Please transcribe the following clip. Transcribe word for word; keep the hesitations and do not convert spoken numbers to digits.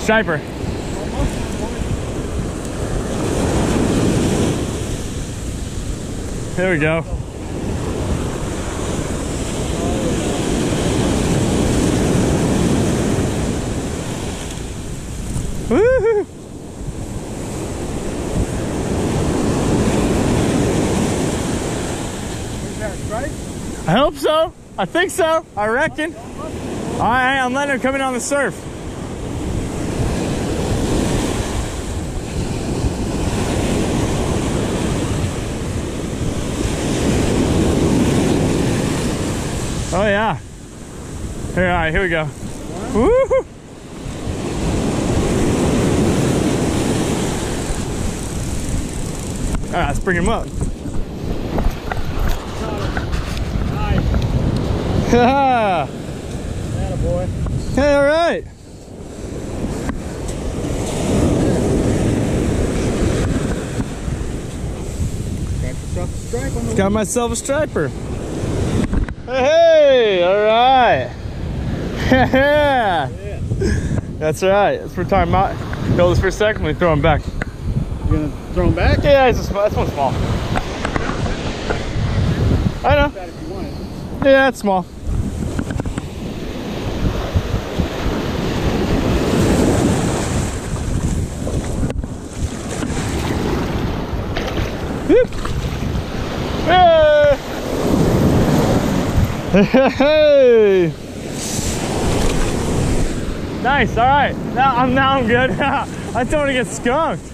Sniper. There we go. Woo-hoo. Is that right? I hope so. I think so. I reckon. All right, I'm letting her come in on the surf. Oh yeah. Here, all right, here we go. Woo-hoo. All right, let's bring him up. Ha! Atta boy. Hey, all right. Got yourself a stripe on the Got myself a striper. Hey, all right. Yeah. That's right. That's for time out. Hold this for a second. We throw him back. You're gonna throw him back? Yeah, it's a small. That's one small. I know. Yeah, it's small. Hey! Nice. All right. Now I'm now I'm good. I don't want to get skunked.